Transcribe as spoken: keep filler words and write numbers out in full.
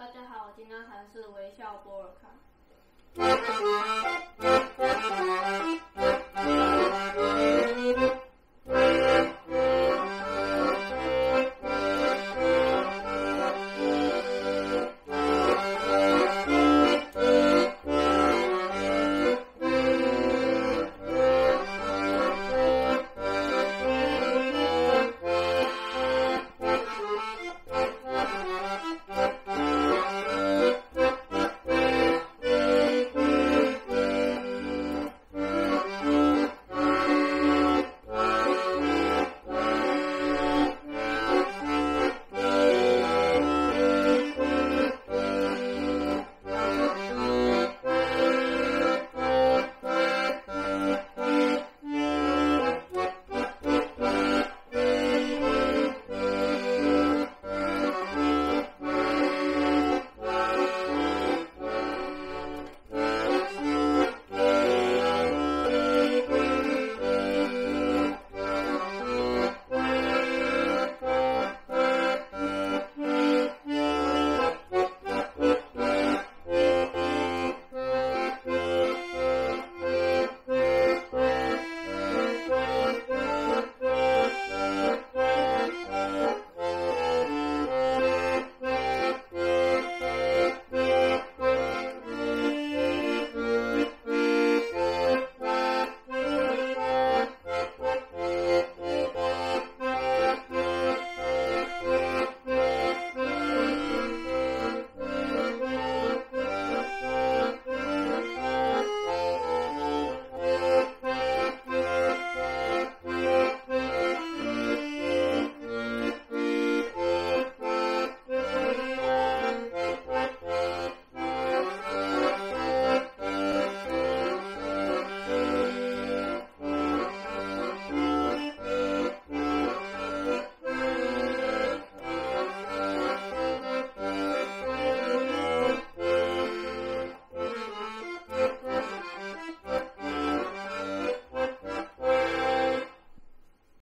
大家好，我今天谈是微笑波尔卡。